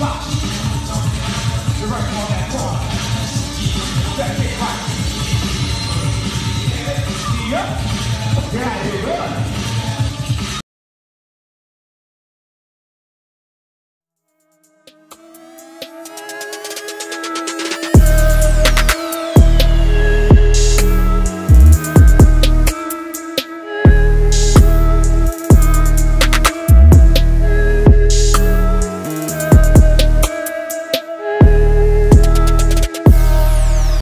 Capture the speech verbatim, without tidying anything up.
Yeah, here we go.